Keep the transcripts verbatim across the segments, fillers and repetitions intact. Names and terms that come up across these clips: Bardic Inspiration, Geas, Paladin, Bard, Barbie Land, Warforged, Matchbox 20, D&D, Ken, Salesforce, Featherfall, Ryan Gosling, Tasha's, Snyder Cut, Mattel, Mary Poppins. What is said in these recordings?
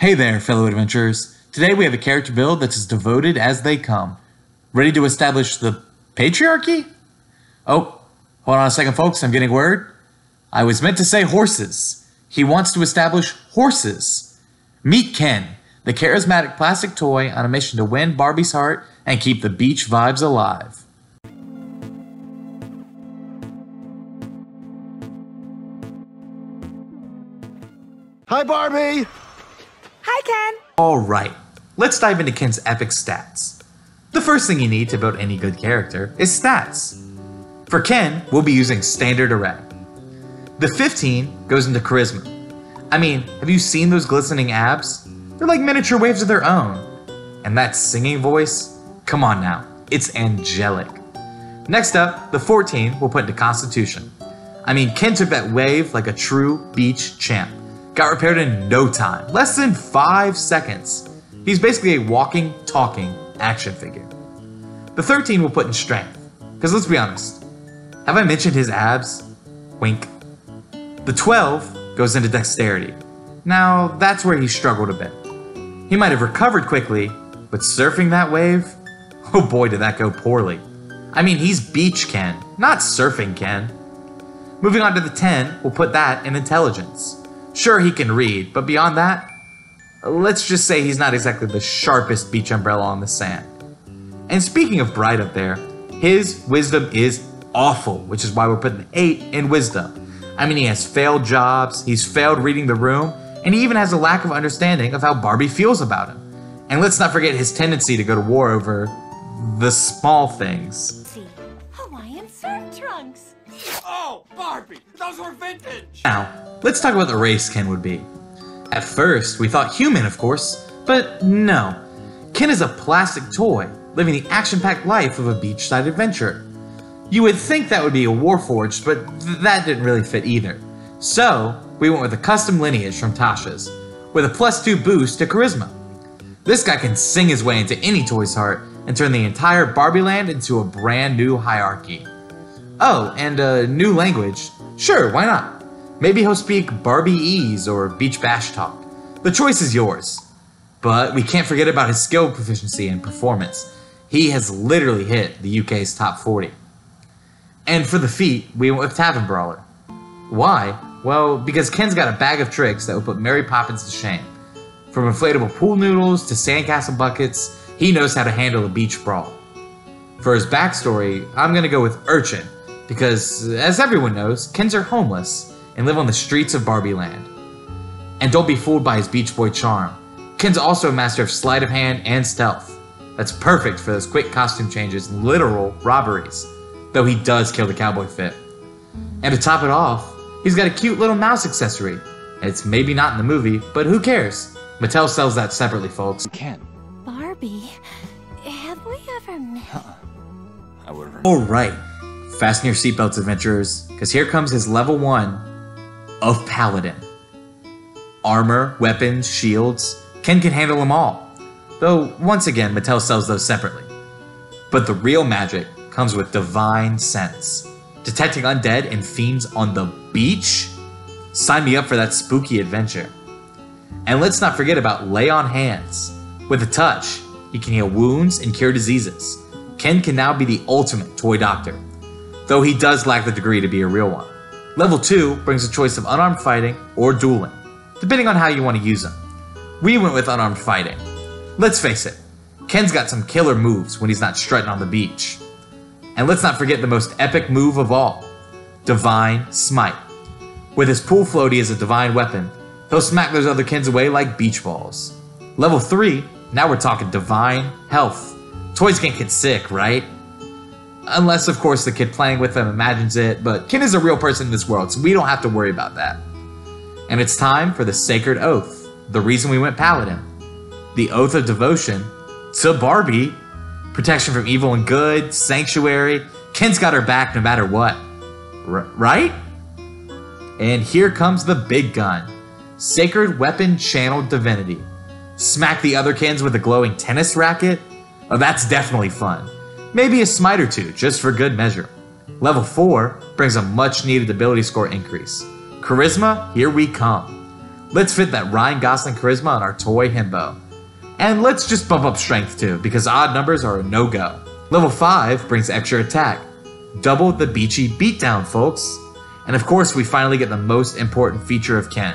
Hey there, fellow adventurers. Today we have a character build that's as devoted as they come. Ready to establish the patriarchy? Oh, hold on a second, folks. I'm getting word. I was meant to say horses. He wants to establish horses. Meet Ken, the charismatic plastic toy on a mission to win Barbie's heart and keep the beach vibes alive. Hi, Barbie. Hi, Ken! Alright, let's dive into Ken's epic stats. The first thing you need to build any good character is stats. For Ken, we'll be using standard array. The fifteen goes into charisma. I mean, have you seen those glistening abs? They're like miniature waves of their own. And that singing voice? Come on now, it's angelic. Next up, the fourteen we'll put into constitution. I mean, Ken took that wave like a true beach champ. Got repaired in no time, less than five seconds. He's basically a walking, talking action figure. The thirteen we'll put in strength, because let's be honest, have I mentioned his abs? Wink. The twelve goes into dexterity. Now that's where he struggled a bit. He might have recovered quickly, but surfing that wave? Oh boy, did that go poorly. I mean, he's beach Ken, not surfing Ken. Moving on to the ten, we'll put that in intelligence. Sure, he can read, but beyond that, let's just say he's not exactly the sharpest beach umbrella on the sand. And speaking of bright up there, his wisdom is awful, which is why we're putting an eight in wisdom. I mean, he has failed jobs, he's failed reading the room, and he even has a lack of understanding of how Barbie feels about him. And let's not forget his tendency to go to war over the small things. Hawaiian surf trunks. Oh, Barbie, those were vintage! Now, let's talk about the race Ken would be. At first, we thought human, of course, but no. Ken is a plastic toy, living the action-packed life of a beachside adventurer. You would think that would be a Warforged, but th that didn't really fit either. So, we went with a custom lineage from Tasha's, with a plus two boost to charisma. This guy can sing his way into any toy's heart and turn the entire Barbie Land into a brand new hierarchy. Oh, and a new language? Sure, why not? Maybe he'll speak Barbie-ese or Beach Bash Talk. The choice is yours. But we can't forget about his skill proficiency and performance. He has literally hit the U K's top forty. And for the feat, we went with Tavern Brawler. Why? Well, because Ken's got a bag of tricks that will put Mary Poppins to shame. From inflatable pool noodles to sandcastle buckets, he knows how to handle a beach brawl. For his backstory, I'm going to go with Urchin, because as everyone knows, Kens are homeless and live on the streets of Barbie Land. And don't be fooled by his Beach Boy charm. Ken's also a master of sleight of hand and stealth. That's perfect for those quick costume changes and literal robberies, though he does kill the cowboy fit. And to top it off, he's got a cute little mouse accessory. It's maybe not in the movie, but who cares? Mattel sells that separately, folks. Ken. Barbie, have we ever met? Huh. However. All right, fasten your seatbelts, adventurers, because here comes his level one of Paladin. Armor, weapons, shields, Ken can handle them all. Though, once again, Mattel sells those separately. But the real magic comes with divine sense. Detecting undead and fiends on the beach? Sign me up for that spooky adventure. And let's not forget about Lay on Hands. With a touch, you can heal wounds and cure diseases. Ken can now be the ultimate toy doctor, though he does lack the degree to be a real one. Level two brings a choice of unarmed fighting or dueling, depending on how you want to use them. We went with unarmed fighting. Let's face it, Ken's got some killer moves when he's not strutting on the beach. And let's not forget the most epic move of all, Divine Smite. With his pool floaty as a divine weapon, he'll smack those other Kens away like beach balls. Level three, now we're talking divine health. Toys can't get sick, right? Unless, of course, the kid playing with them imagines it, but Ken is a real person in this world, so we don't have to worry about that. And it's time for the Sacred Oath, the reason we went Paladin. The Oath of Devotion to Barbie. Protection from evil and good, sanctuary. Ken's got her back no matter what. R right? And here comes the big gun. Sacred Weapon Channel Divinity. Smack the other Kens with a glowing tennis racket? Oh, that's definitely fun. Maybe a smite or two, just for good measure. Level four brings a much needed ability score increase. Charisma, here we come. Let's fit that Ryan Gosling charisma on our toy himbo. And let's just bump up strength too, because odd numbers are a no-go. Level five brings extra attack. Double the beachy beatdown, folks. And of course, we finally get the most important feature of Ken.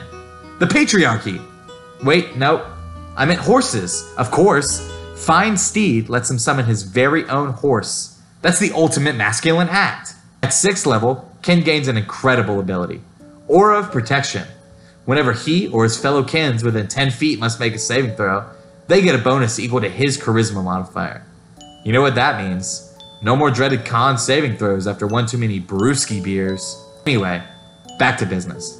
The patriarchy. Wait, no. I meant horses, of course. Fine Steed lets him summon his very own horse. That's the ultimate masculine act. At sixth level, Ken gains an incredible ability, Aura of Protection. Whenever he or his fellow Kens within ten feet must make a saving throw, they get a bonus equal to his charisma modifier. You know what that means. No more dreaded con saving throws after one too many brewski beers. Anyway, back to business.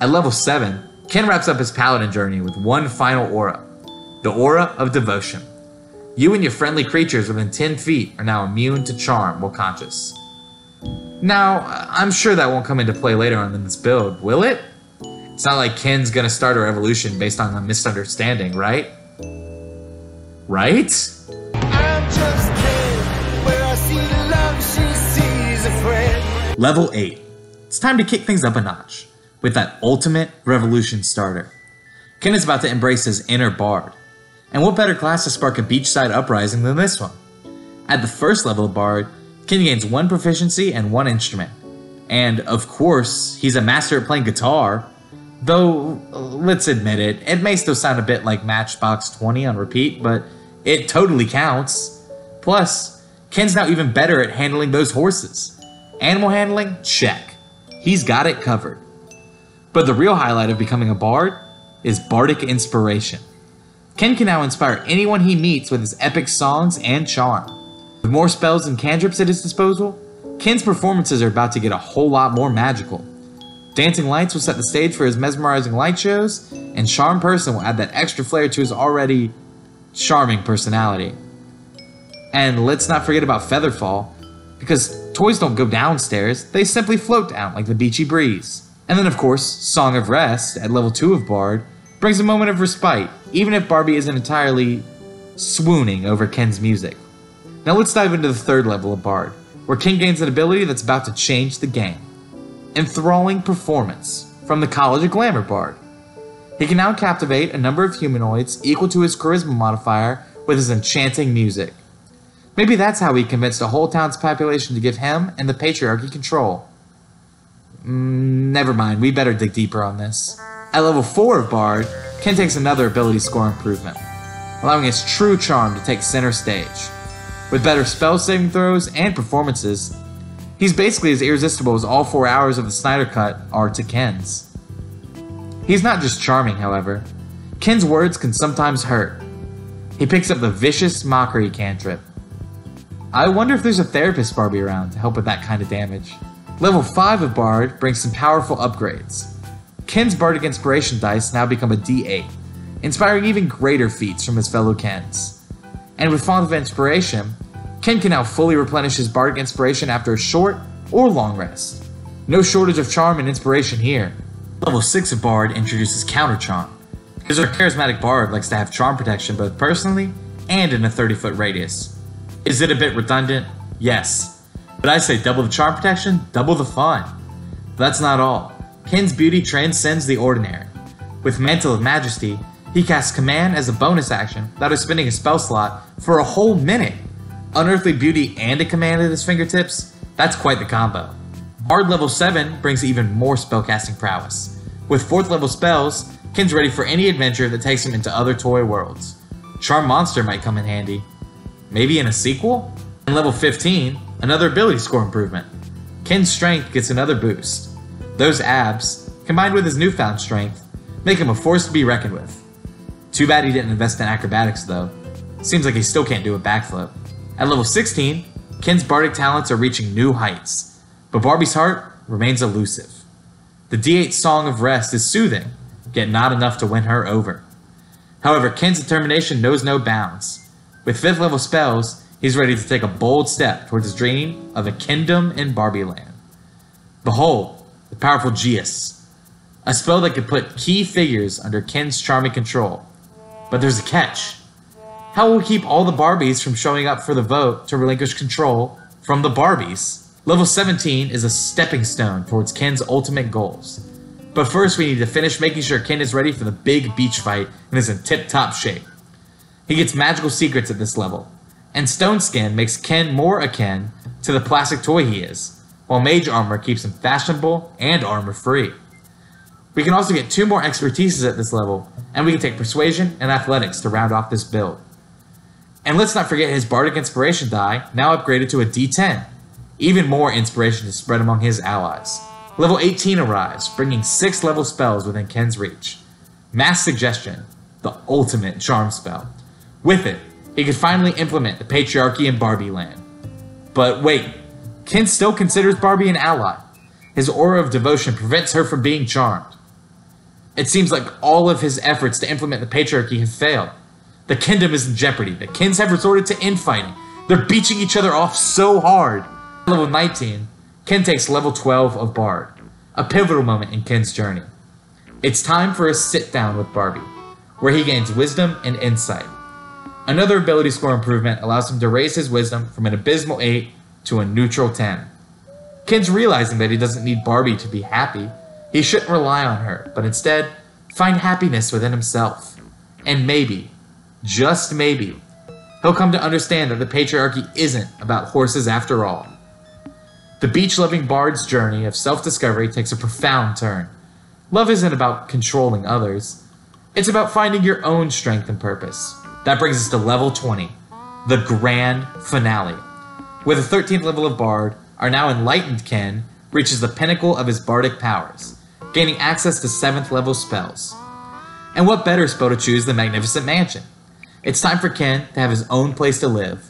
At level seven, Ken wraps up his Paladin journey with one final aura, the Aura of Devotion. You and your friendly creatures within ten feet are now immune to charm while conscious. Now, I'm sure that won't come into play later on in this build, will it? It's not like Ken's gonna start a revolution based on a misunderstanding, right? Right? I'm just Ken. Where I see love, she sees a friend. Level eight. It's time to kick things up a notch with that ultimate revolution starter. Ken is about to embrace his inner Bard. And what better class to spark a beachside uprising than this one? At the first level of Bard, Ken gains one proficiency and one instrument. And of course, he's a master at playing guitar. Though, let's admit it, it may still sound a bit like Matchbox twenty on repeat, but it totally counts. Plus, Ken's now even better at handling those horses. Animal handling? Check. He's got it covered. But the real highlight of becoming a bard is bardic inspiration. Ken can now inspire anyone he meets with his epic songs and charm. With more spells and cantrips at his disposal, Ken's performances are about to get a whole lot more magical. Dancing lights will set the stage for his mesmerizing light shows, and Charm Person will add that extra flair to his already charming personality. And let's not forget about Featherfall, because toys don't go downstairs, they simply float down like the beachy breeze. And then of course, Song of Rest at level two of Bard brings a moment of respite, even if Barbie isn't entirely swooning over Ken's music. Now let's dive into the third level of Bard, where Ken gains an ability that's about to change the game. Enthralling Performance from the College of Glamour Bard. He can now captivate a number of humanoids equal to his charisma modifier with his enchanting music. Maybe that's how he convinced a whole town's population to give him and the patriarchy control. Mm, never mind, we better dig deeper on this. At level four of Bard, Ken takes another ability score improvement, allowing his true charm to take center stage. With better spell saving throws and performances, he's basically as irresistible as all four hours of the Snyder Cut are to Ken's. He's not just charming, however. Ken's words can sometimes hurt. He picks up the Vicious Mockery cantrip. I wonder if there's a therapist Barbie around to help with that kind of damage. Level five of Bard brings some powerful upgrades. Ken's Bardic Inspiration dice now become a D eight, inspiring even greater feats from his fellow Kens. And with Font of Inspiration, Ken can now fully replenish his Bardic Inspiration after a short or long rest. No shortage of charm and inspiration here. Level six of Bard introduces Counter Charm, because our charismatic Bard likes to have charm protection both personally and in a thirty foot radius. Is it a bit redundant? Yes. But I say double the charm protection, double the fun. But that's not all. Ken's beauty transcends the ordinary. With Mantle of Majesty, he casts Command as a bonus action without spending a spell slot for a whole minute. Unearthly beauty and a command at his fingertips, that's quite the combo. Bard level seven brings even more spellcasting prowess. With fourth level spells, Ken's ready for any adventure that takes him into other toy worlds. Charm Monster might come in handy. Maybe in a sequel? And level fifteen, another ability score improvement. Ken's strength gets another boost. Those abs, combined with his newfound strength, make him a force to be reckoned with. Too bad he didn't invest in acrobatics though. Seems like he still can't do a backflip. At level sixteen, Ken's bardic talents are reaching new heights, but Barbie's heart remains elusive. The D eight Song of Rest is soothing, yet not enough to win her over. However, Ken's determination knows no bounds. With fifth level spells, he's ready to take a bold step towards his dream of a kingdom in Barbie Land. Behold, the powerful Geas, a spell that could put key figures under Ken's charming control. But there's a catch. How will we keep all the Barbies from showing up for the vote to relinquish control from the Barbies? Level seventeen is a stepping stone towards Ken's ultimate goals. But first we need to finish making sure Ken is ready for the big beach fight and is in tip-top shape. He gets magical secrets at this level, and Stone Skin makes Ken more akin to the plastic toy he is, while Mage Armor keeps him fashionable and armor-free. We can also get two more expertises at this level, and we can take Persuasion and Athletics to round off this build. And let's not forget his Bardic Inspiration die, now upgraded to a D ten. Even more inspiration is spread among his allies. Level eighteen arrives, bringing six level spells within Ken's reach. Mass Suggestion, the ultimate charm spell. With it, he could finally implement the patriarchy in Barbie Land. But wait, Ken still considers Barbie an ally. His aura of devotion prevents her from being charmed. It seems like all of his efforts to implement the patriarchy have failed. The kingdom is in jeopardy. The Kens have resorted to infighting. They're beaching each other off so hard. Level nineteen, Ken takes level twelve of Bard, a pivotal moment in Ken's journey. It's time for a sit down with Barbie, where he gains wisdom and insight. Another ability score improvement allows him to raise his wisdom from an abysmal eight to a neutral ten. Ken's realizing that he doesn't need Barbie to be happy. He shouldn't rely on her, but instead find happiness within himself. And maybe, just maybe, he'll come to understand that the patriarchy isn't about horses after all. The beach-loving Bard's journey of self-discovery takes a profound turn. Love isn't about controlling others. It's about finding your own strength and purpose. That brings us to level twenty, the grand finale, where the thirteenth level of Bard, our now enlightened Ken, reaches the pinnacle of his bardic powers, gaining access to seventh level spells. And what better spell to choose than Magnificent Mansion? It's time for Ken to have his own place to live,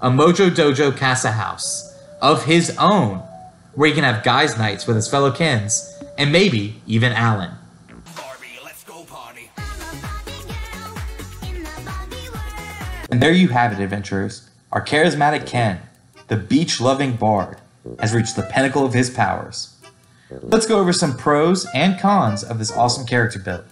a Mojo Dojo Casa House of his own, where he can have guys nights with his fellow Kens, and maybe even Alan. Barbie, let's go party. And there you have it, adventurers. Our charismatic Ken, the beach-loving Bard, has reached the pinnacle of his powers. Let's go over some pros and cons of this awesome character build.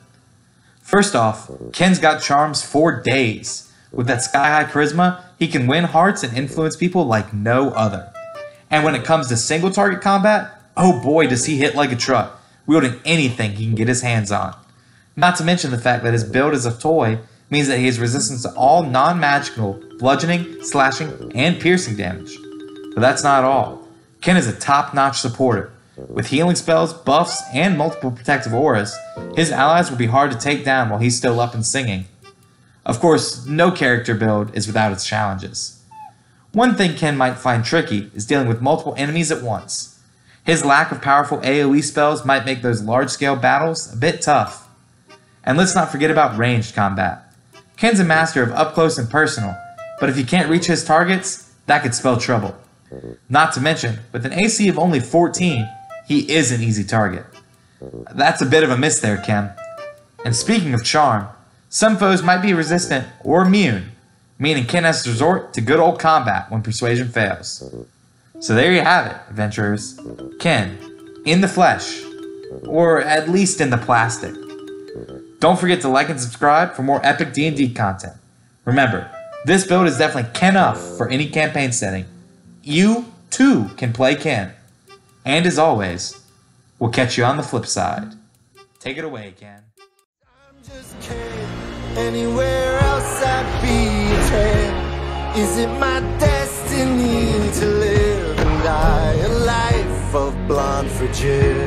First off, Ken's got charms for days. With that sky-high charisma, he can win hearts and influence people like no other. And when it comes to single-target combat, oh boy does he hit like a truck, wielding anything he can get his hands on. Not to mention the fact that his build as a toy means that he is resistant to all non-magical bludgeoning, slashing, and piercing damage. But that's not all. Ken is a top-notch supporter. With healing spells, buffs, and multiple protective auras, his allies will be hard to take down while he's still up and singing. Of course, no character build is without its challenges. One thing Ken might find tricky is dealing with multiple enemies at once. His lack of powerful AoE spells might make those large-scale battles a bit tough. And let's not forget about ranged combat. Ken's a master of up close and personal, but if you can't reach his targets, that could spell trouble. Not to mention, with an A C of only fourteen, he is an easy target. That's a bit of a miss there, Ken. And speaking of charm, some foes might be resistant or immune, meaning Ken has to resort to good old combat when persuasion fails. So there you have it, adventurers. Ken, in the flesh, or at least in the plastic. Don't forget to like and subscribe for more epic D and D content. Remember, this build is definitely Ken-uff for any campaign setting. You, too, can play Ken. And as always, we'll catch you on the flip side. Take it away, Ken. I'm just Ken. Anywhere else I'd be. Is it my destiny to live and die a life of blonde fragility?